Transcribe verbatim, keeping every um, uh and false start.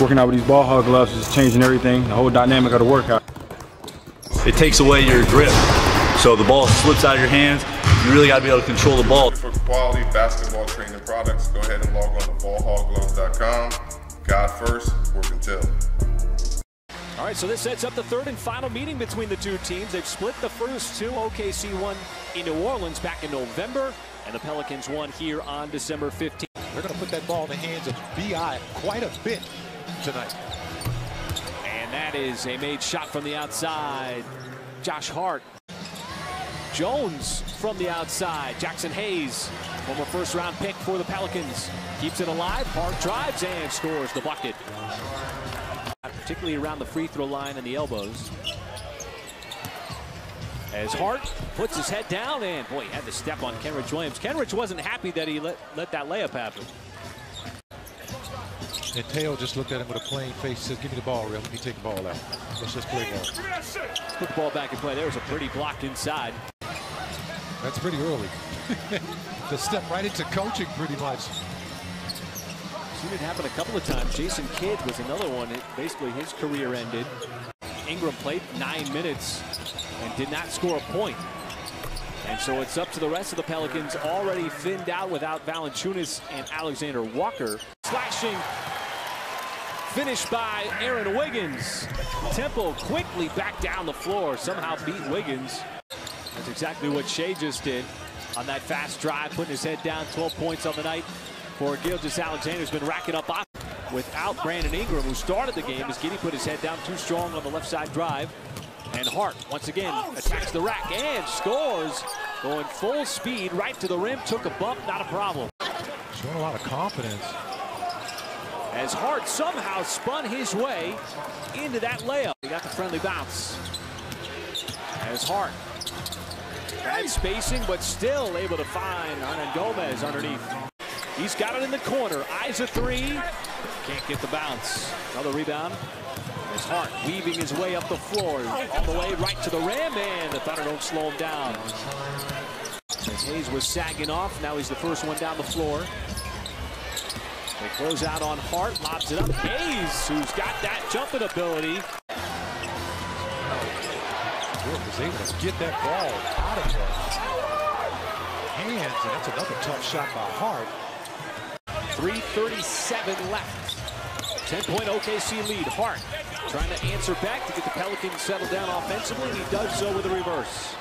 working out with these ball hog gloves is changing everything, the whole dynamic of the workout. It takes away your grip. So the ball slips out of your hands. You really got to be able to control the ball. For quality basketball training products, go ahead and log on to ball hog gloves dot com. God first, work until. All right, so this sets up the third and final meeting between the two teams. They've split the first two. O K C won in New Orleans back in November, and the Pelicans won here on December fifteenth. They're going to put that ball in the hands of B I quite a bit tonight. And that is a made shot from the outside. Josh Hart. Jones from the outside. Jackson Hayes, former first-round pick for the Pelicans. Keeps it alive. Hart drives and scores the bucket. Particularly around the free throw line and the elbows. As Hart puts his head down, and boy, he had to step on Kenrich Williams. Kenrich wasn't happy that he let, let that layup happen. And Taylor just looked at him with a plain face, says, give me the ball, Real. Let me take the ball out. Let's just play ball. Put the ball back in play. There was a pretty block inside. That's pretty early. Just step right into coaching pretty much. Seen it happen a couple of times. Jason Kidd was another one. It, basically, his career ended. Ingram played nine minutes and did not score a point. And so it's up to the rest of the Pelicans, already thinned out without Valanchunas and Alexander Walker. Slashing, finished by Aaron Wiggins. Temple quickly back down the floor, somehow beat Wiggins. That's exactly what Shea just did on that fast drive, putting his head down. twelve points on the night for Gilgis Alexander, who's been racking up without Brandon Ingram, who started the game as Giddy put his head down too strong on the left side drive. And Hart, once again, attacks the rack and scores. Going full speed right to the rim. Took a bump, not a problem. Showing a lot of confidence. As Hart somehow spun his way into that layup. He got the friendly bounce. As Hart. Bad spacing, but still able to find Arnon Gomez underneath. He's got it in the corner. Eyes a three. Can't get the bounce. Another rebound. As Hart weaving his way up the floor, all the way right to the rim, and the Thunder don't slow him down. As Hayes was sagging off, now he's the first one down the floor. They close out on Hart, lobs it up. Hayes, who's got that jumping ability. Was able to get that ball out of her hands, and that's another tough shot by Hart. three thirty-seven left. ten-point O K C lead. Hart trying to answer back to get the Pelicans settled down offensively, and he does so with a reverse.